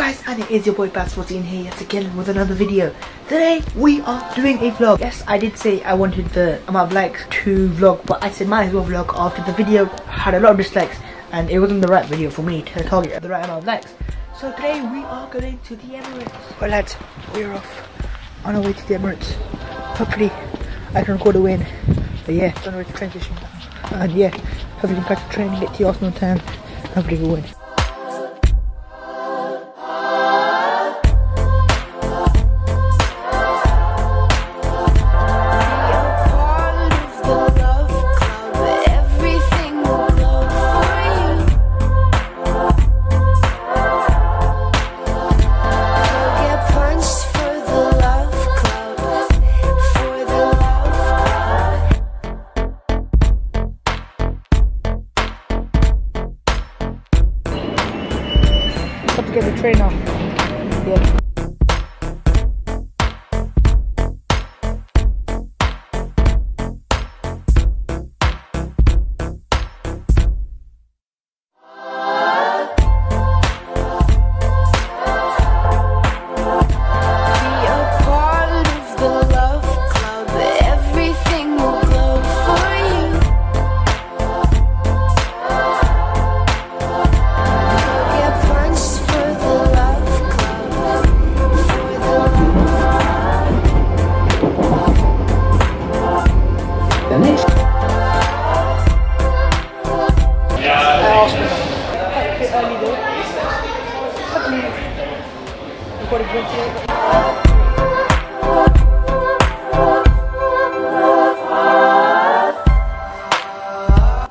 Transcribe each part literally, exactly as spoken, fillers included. guys, and it is your boy Bhavss fourteen here yet again with another video. Today we are doing a vlog. Yes, I did say I wanted the amount of likes to vlog, but I said might as well vlog after the video had a lot of dislikes and it wasn't the right video for me to target the right amount of likes. So today we are going to the Emirates. Well lads, we're off on our way to the Emirates. Hopefully I can record a win. But yeah, it's on the way to transition. And yeah, hopefully we can catch the train and get to Arsenal time. Hopefully we'll win. Get the train off. Yeah.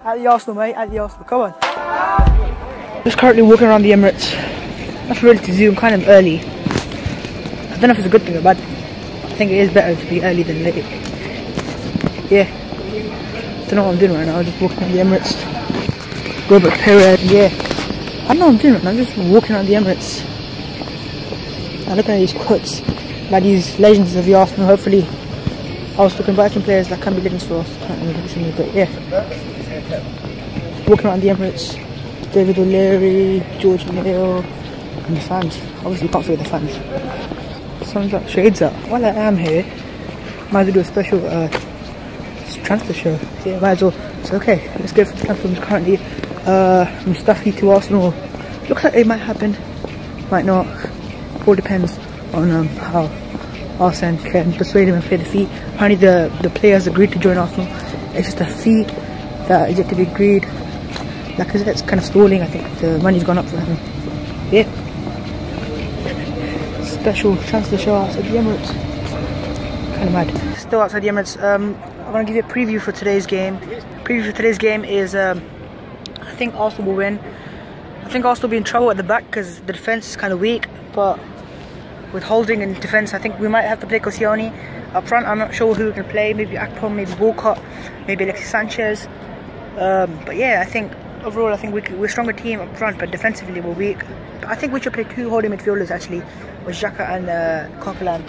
At the Arsenal, mate, at the Arsenal, come on. Just currently walking around the Emirates. That's really to zoom kind of early. I don't know if it's a good thing or bad. I think it is better to be early than late. Yeah. I don't know what I'm doing right now, I'm just walking around the Emirates. Robert Pires, yeah. I don't know what I'm doing right now, I'm just walking around the Emirates. I'm looking at these quotes by these legends of the Arsenal. Hopefully, I was looking back at players that can be legends for us. Can't really look at me, but yeah. Just walking around the Emirates, David O'Leary, George Mayhill, and the fans. Obviously, you can't forget the fans. Sounds like shades up. While I am here, might as well do a special uh, transfer show. Yeah, might as well. It's okay. Let's go for the transfer. Currently, uh, Mustafi to Arsenal. Looks like it might happen, might not. All depends on um, how Arsene can persuade him and pay the fee. Apparently the, the players agreed to join Arsenal. It's just a fee that is yet to be agreed. Lacazette's kind of stalling, I think the money's gone up for him. Yeah. Special transfer show outside the Emirates. Kind of mad. Still outside the Emirates. Um, I'm going to give you a preview for today's game. Preview for today's game is um, I think Arsenal will win. I think Arsenal will be in trouble at the back because the defence is kind of weak, but with holding and defence I think we might have to play Coquelin. Up front I'm not sure who we can play, maybe Akpom, maybe Walcott, maybe Alexis Sanchez. Um, but yeah, I think overall I think we could, we're a stronger team up front, but defensively we're weak. But I think we should play two holding midfielders actually, with Xhaka and uh, Coquelin,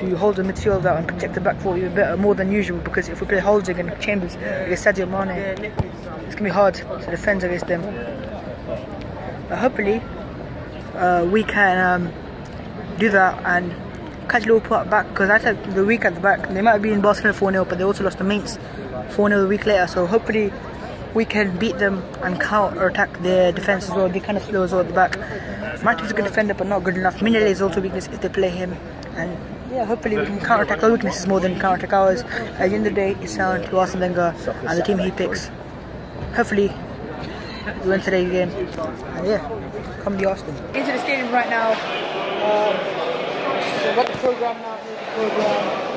to hold the midfield out and protect the back four even better, more than usual, because if we play holding and Chambers against Sadio Mane, it's going to be hard to defend against them. But hopefully uh, we can um, do that and catch Liverpool at back, because I said the week at the back they might have been Barcelona four nil, but they also lost to Mainz four nil a week later, so hopefully we can beat them and counter attack their defence as well. They kind of slow as well at the back. Martin's a good defender but not good enough. Mignolet is also a weakness if they play him, and yeah, hopefully we can counter attack their weaknesses more than counter attack ours. At the end of the day it's down to Arsene Wenger and the team he picks. Hopefully we win today's game. And yeah, come to Arsenal. Into the stadium right now. Um, so got the program now. Here's the program.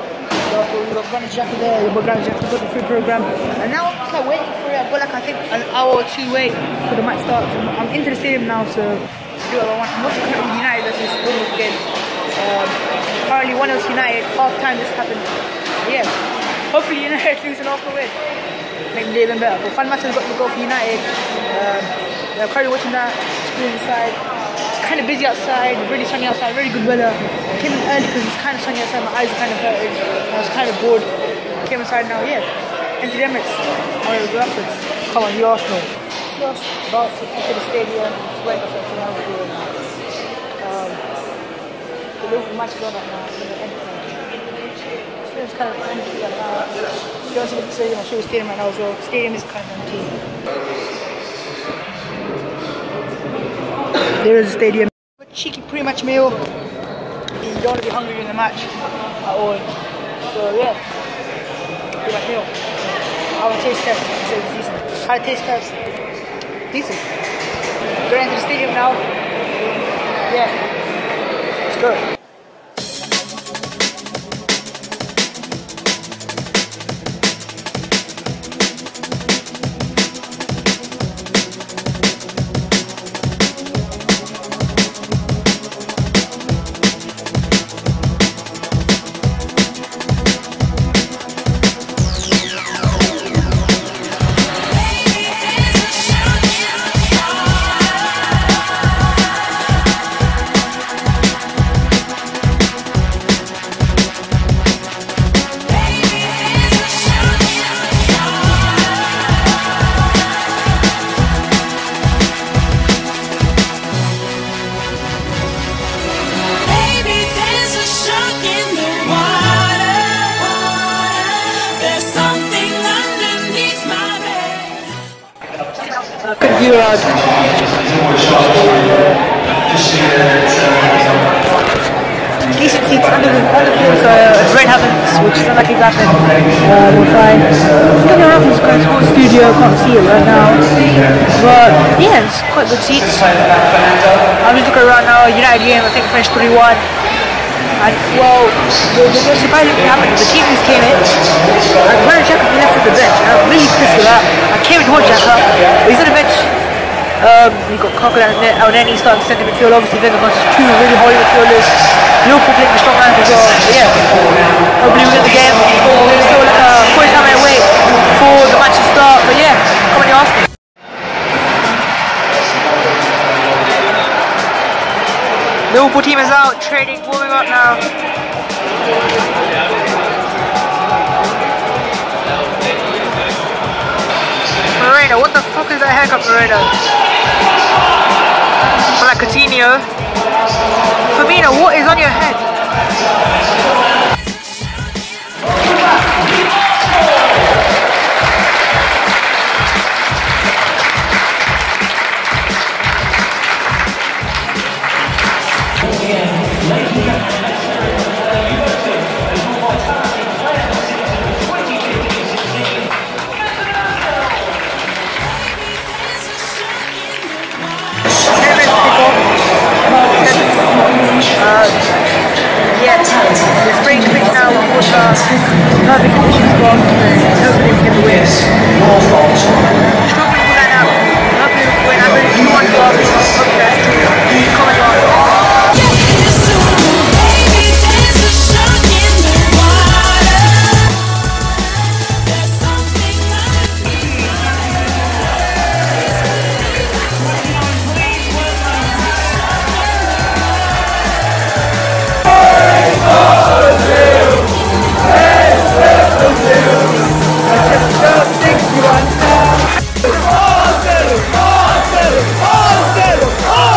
We've got Granit Xhaku there. We've got Granit Xhaku. We've got the free program. And now I'm just like waiting for it. I've got like I think an hour or two wait for the match start. So I'm into the stadium now, so do what I want. I'm not looking at United versus Liverpool again. Um, currently one of United. Half time just happened. Yeah. Hopefully United lose and Arsenal win. Make the day even better. But fun match has got to go for United. Um, I'm currently watching that. School inside. It's kind of busy outside. Really sunny outside. Really good weather. I came in early because it's kind of sunny outside. My eyes are kind of hurting. I was kind of bored. I came inside now. Yeah. Into the Emirates. I want to go upwards. Come on, the Arsenal. Just about to enter the stadium. Just waiting for the Arsenal. Liverpool much better now than the end of the was kind of empty right now. You also say you know, show stadium right now as well. Stadium is kind of empty. There is a stadium. A cheeky pre-match meal. You don't want to be hungry during the match at all. So yeah, pre-match meal. Our taste test is decent. Our taste test decent. Going to the stadium now. Yeah. Good. Decent seats under the under the field, so it's great having this, which is unlucky that happened. Uh, we'll find Studio Raffles, quite a small studio, can't see it right now. But yeah, it's quite good seats. I'm just looking around now, United game, I think finished three one. And well, the most surprising thing happened, the teams came in, and Granit Xhaka left at the bench, and I'm really pissed with that. I came in with Xhaka, but he's on the bench. Um, we've got Coquelin and Al Neni starting centre midfield, obviously Wenger wants two really holy midfielders. Liverpool playing the strong hands as well, but yeah, hopefully we get the game. We're still like a quarter time away before the match to start, but yeah, come on, you ask me. Liverpool team is out, training, warming up now. Moreno, what the fuck is that haircut, Moreno? Like Coutinho. Firmino, what is on your head? Oh!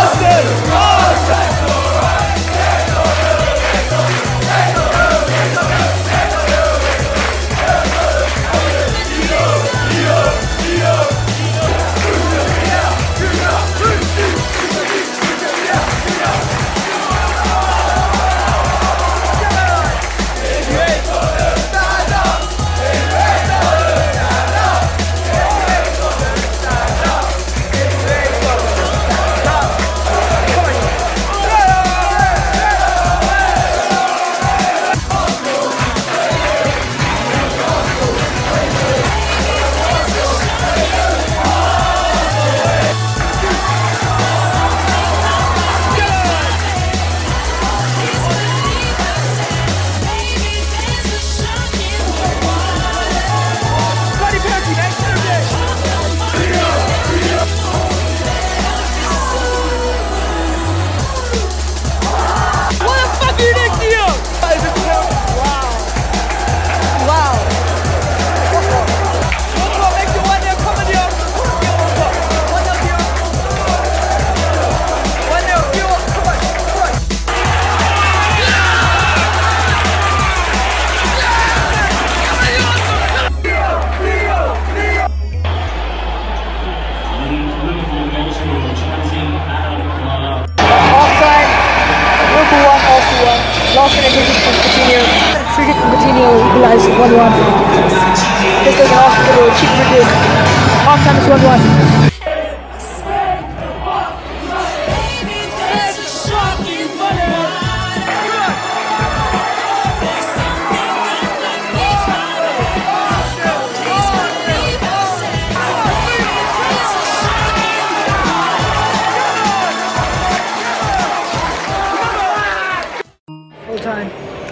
free kick from Coutinho, equalised one one. Just like an off-goal, cheap free kick. Half-time is one one.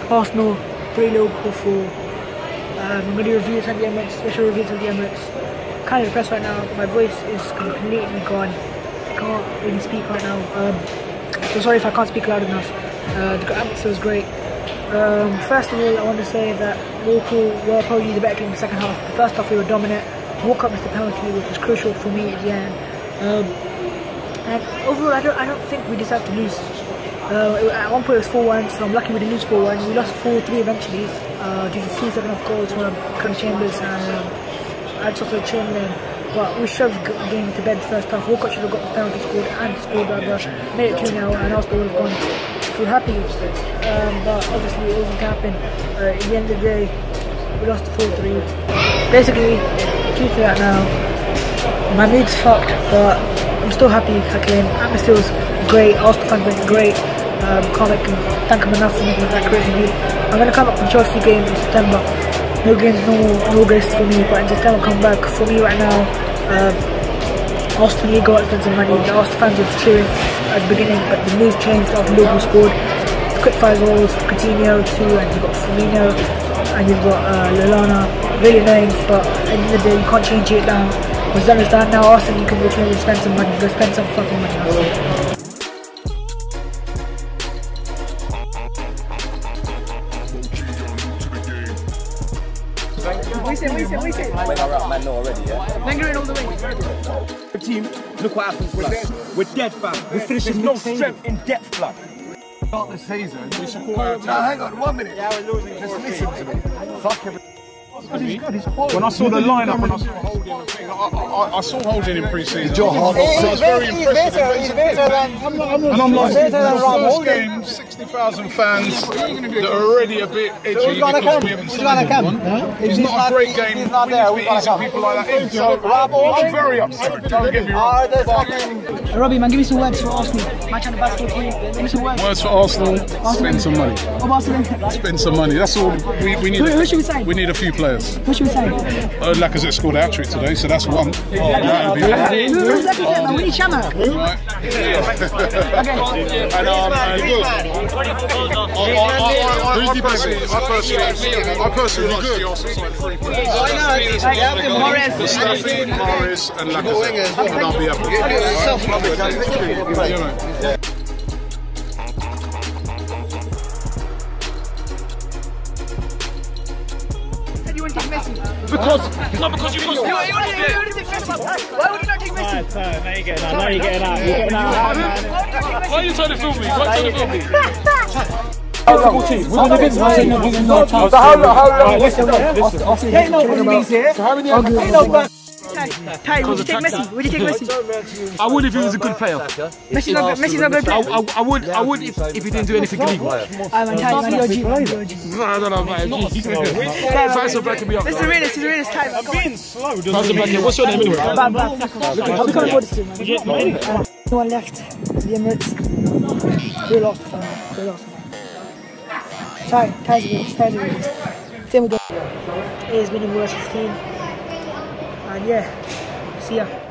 Arsenal three nil for four. Um, I'm going to do reviews of the Emirates, special reviews of the Emirates. Kind of depressed right now, my voice is completely gone. I can't really speak right now. Um, so sorry if I can't speak loud enough. Uh, the atmosphere was great. Um, first of all, I want to say that Liverpool were probably the better team in the second half. The first half we were dominant. Walker missed the penalty, which was crucial for me at the end. Um, and overall, I don't, I don't think we deserve to lose. Uh, at one point it was four one, so I'm lucky we didn't lose four one. We lost four three eventually uh, due to two second-half goals from Chambers and um, I just Chamberlain. But we shoved the game to bed the first half. Walcott should have got the penalty scored and scored by Rush. Made it two nil and Arsenal would have gone too happy. Um, but obviously it wasn't happening. Uh, at the end of the day, we lost four three. Basically, due to that now, my mood's fucked, but I'm still happy I came. Atmosphere was great, Arsenal fans went great. Um, can't make them, thank them enough for making that great review. I'm going to come up from Chelsea game in September. No games normal in August for me, but in September I'll come back. For me right now, um, Arsenal League got expensive money. The Arsenal fans were cheering at the beginning, but the move changed after Liverpool scored. Quick five goals, Coutinho two, and you've got Firmino, and you've got uh, Lallana. Really annoying, but at the end of the day, you can't change it now. What's done is done now. Arsenal, you can go and spend some money. Go spend some fucking money. Arsenal. Team, look what happens, blood. We're dead, fam. We're finishing. No strength in depth, blood. Start the season. We support our team. No, hang on, one minute. Yeah, we're losing. Just listen to me. Fuck everything. When I saw the lineup, when I saw Holding, I, I, I saw Holding in pre-season. He's very impressive. He's better than. And I'm like, first game, sixty thousand fans that are already a bit edgy so because we haven't seen. It's not a great game. He's not there. We need some people like that in. So I'm very upset. Don't get me wrong. Robbie, man, give me some words for Arsenal. Match on the basketball. Give me some words. Words for Arsenal. Spend some money. Spend some money. That's all we need. Who should we say? We need a few players. What should we say? Uh, Lacazette scored a hat-trick today, so that's one. Oh, yeah. Lacazette, we need Chama. Okay. And, um, uh, look, I personally good. The Stafford, Morris and Lacazette. And I'll be happy. Thank you. Because, not because you must. Why would you not take Messi? Ty, now you're getting out. Now you're getting out. You're getting out. Why are you trying to film me? Why are you trying to film me? We're going to win. We're going no time. So how long? Listen, listen. Ain't no enemies here. Ain't no man. Ty, would you take Messi? Would you take Messi? I would if he was a good player. Messi's not good player. I would, I would if if he didn't do anything illegal. I'm a Ty, you're a G. No, no, no, man. Tyson Black can be up. This is the realest, this is the realest Ty. I'm being slow. Tyson Black, what's your name anyway? Bad, bad. I'm coming forward to you, man. No one left. The Emirates. We're lost. We're lost. Ty, Ty's the realest, Ty's the realest. Same with the... It has been the worst team. And yeah, see ya.